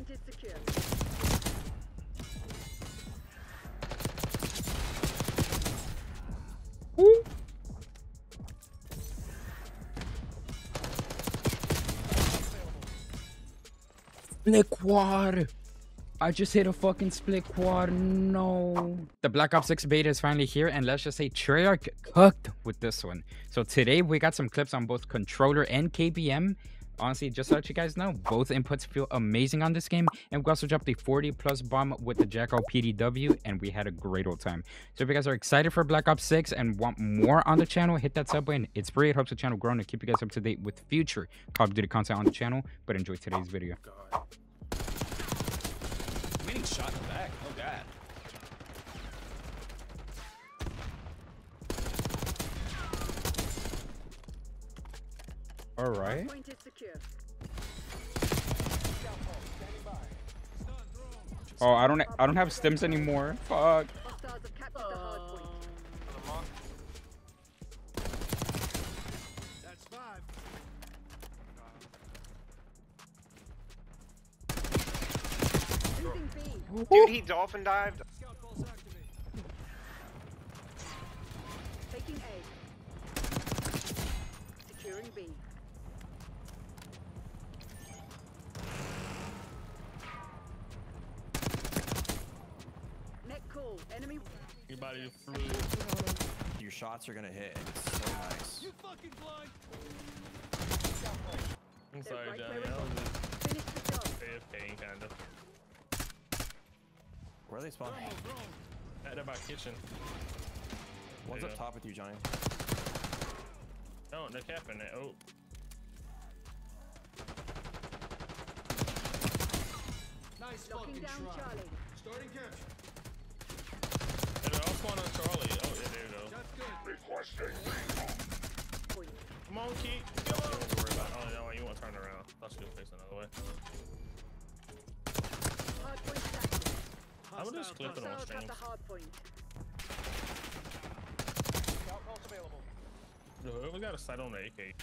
Point is secure. Woo. Split quad. I just hit a fucking split quad. No. The Black Ops 6 beta is finally here, and let's just say Treyarch cooked with this one. So today we got some clips on both controller and KBM. Honestly, just to let you guys know, both inputs feel amazing on this game, and we also dropped the 40+ bomb with the Jackal PDW, and we had a great old time. So if you guys are excited for Black Ops 6 and want more on the channel, hit that sub button. It's free, it helps the channel grow, and to keep you guys up to date with future Call of Duty content on the channel. But enjoy today's video. God. I'm getting shot in the back. Oh god. All right. Point is secure. Oh, I don't have stims anymore. Fuck. That's five. Dude, he dolphin dived. Taking A. Securing B. Enemy. Your body flew. Your shots are gonna hit. It's so nice. You fucking blind. I'm sorry, right Johnny. Finish the job. Pain, kind of. Where are they spawning? At my kitchen. One's up top with you, Johnny. No, they're capping it. Oh. Nice fucking try. Starting catch. What's going on, Charlie? Oh, yeah, there you go. That's good. Requesting. Come on, Keith. Go. Don't worry about it. Oh, no, you want to turn around. I thought you were facing another way. I would just clip it on stream. Dude, we got a sight on the AK. See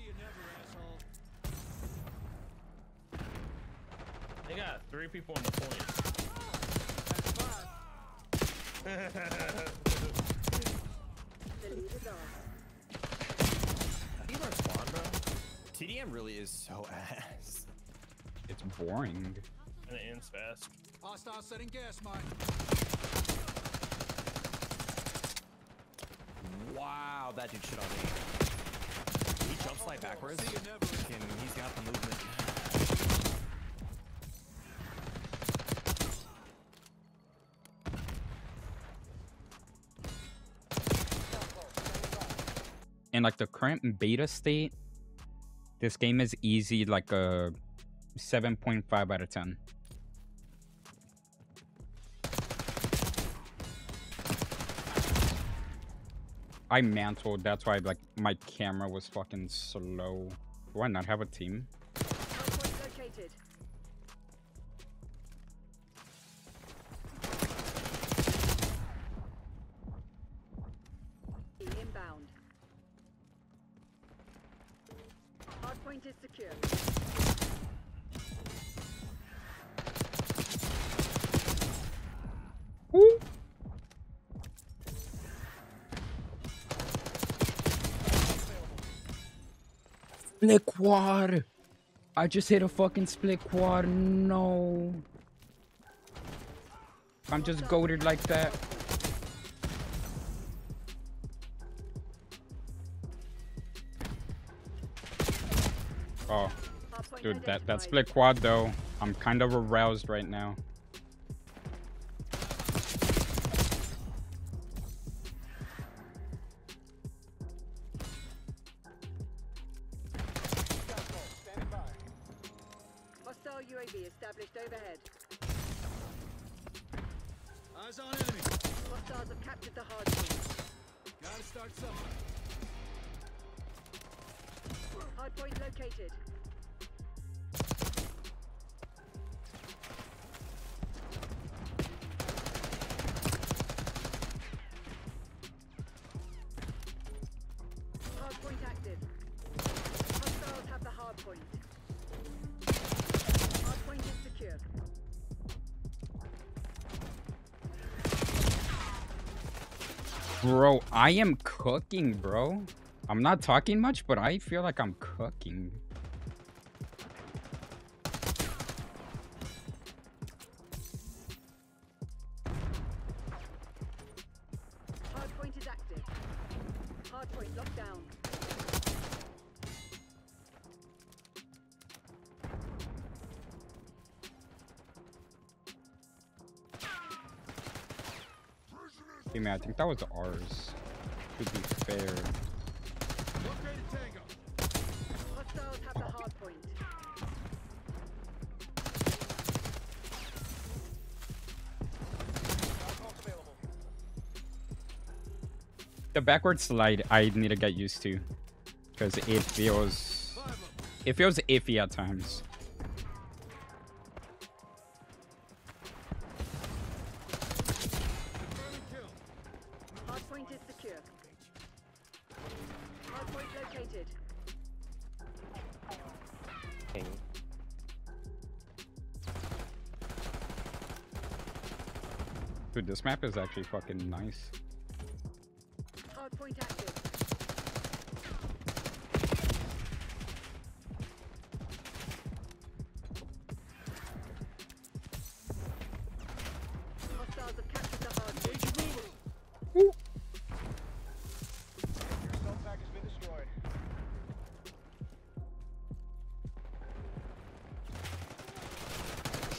you never, asshole. They got 3 people on the point. Spawn, bro. TDM really is so ass. It's boring. And it ends fast. Hostile setting gas mine. Wow, that dude shit on me. He jumps like backwards. He's got the movement. In like the current beta state, this game is easy, like a 7.5 out of 10. I mantled, that's why like my camera was fucking slow. Do I not have a team? Point is secure. Woo. Split quad. I just hit a fucking split quad. No. I'm just goated like that. Oh, dude, that split quad though, I'm kind of aroused right now. Hostile UAV established overhead. Eyes on enemy. Hostiles have captured the hard point. Gotta start somewhere. Hard point located. Hard point active. Hostiles have the hard point. Bro, I am cooking, bro. I'm not talking much, but I feel like I'm cooking. Hardpoint is active. Hardpoint locked down. Hey man, I think that was the R's, to be fair. Hostiles have the hard point. The backward slide I need to get used to, because it feels iffy at times. Dude, this map is actually fucking nice. Hardpoint active. Hostiles have captured the hardpoint. Your cell pack has been destroyed.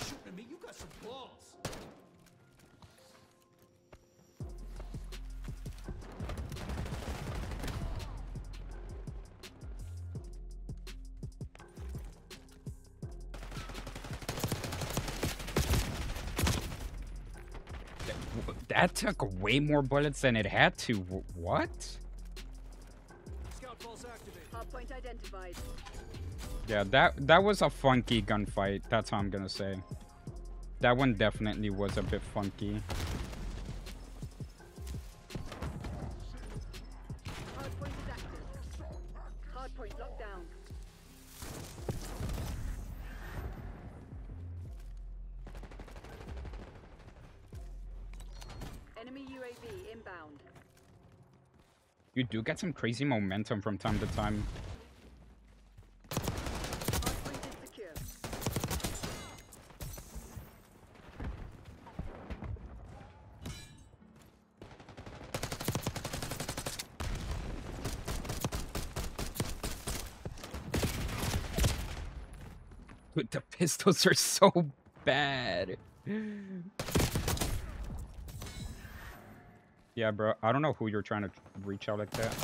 Shooting at me, you got some balls. That took way more bullets than it had to. What? Scout balls activated. Hardpoint identified. Yeah, that was a funky gunfight. That's how I'm gonna say. That one definitely was a bit funky. Hardpoint is active. Hardpoint locked down. Enemy UAV inbound. You do get some crazy momentum from time to time. Hardpoint is secure. Dude, the pistols are so bad. Yeah, bro. I don't know who you're trying to reach out like that.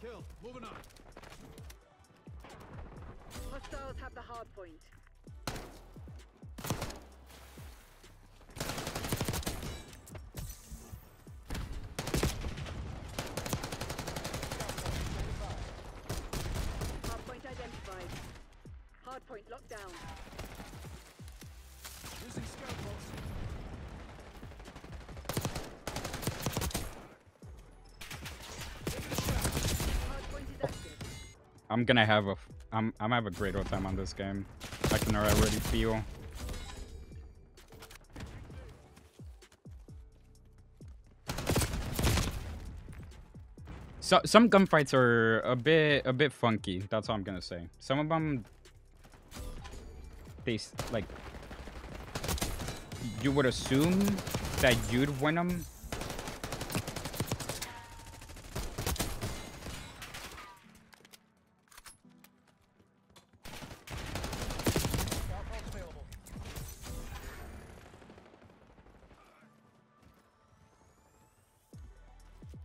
Kill. Moving on. Hostiles have the hard point. Hard point identified. Hard point locked down. Using scope. I'm gonna have a great old time on this game. I can already feel. So some gunfights are a bit funky. That's all I'm gonna say. Some of them, they like, you would assume that you'd win them.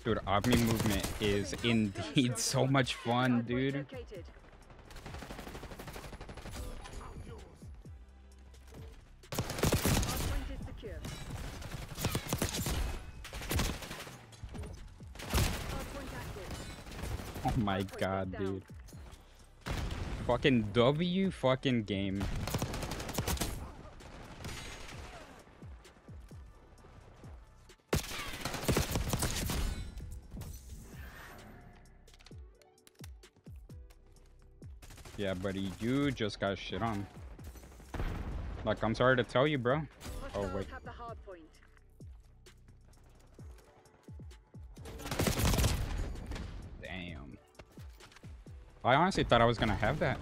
Dude, Omni movement is indeed so much fun, dude. Oh my god, dude. Fucking W fucking game. Yeah, buddy, you just got shit on. Like, I'm sorry to tell you, bro. Oh, wait. Damn. I honestly thought I was gonna have that.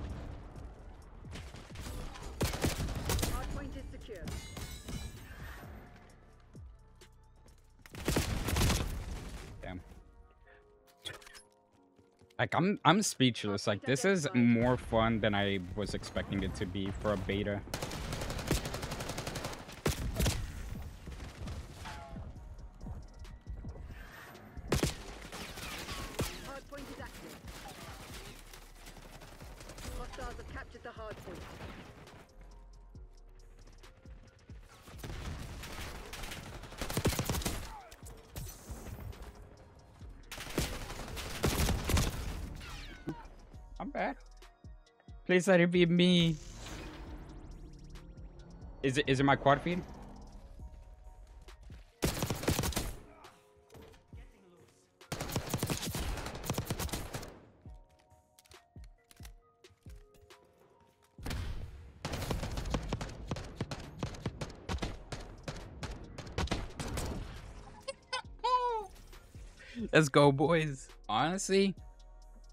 Like, I'm speechless. Like, this is more fun than I was expecting it to be for a beta. Hardpoint is active. Hostiles have captured the hardpoint. I'm bad. Please let it be me. Is it my quad feed? Let's go, boys. Honestly,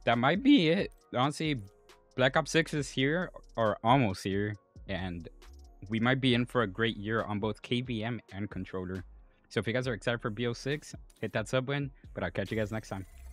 that might be it. Honestly, Black Ops 6 is here, or almost here, and we might be in for a great year on both KBM and controller. So if you guys are excited for BO6, hit that sub button, but I'll catch you guys next time.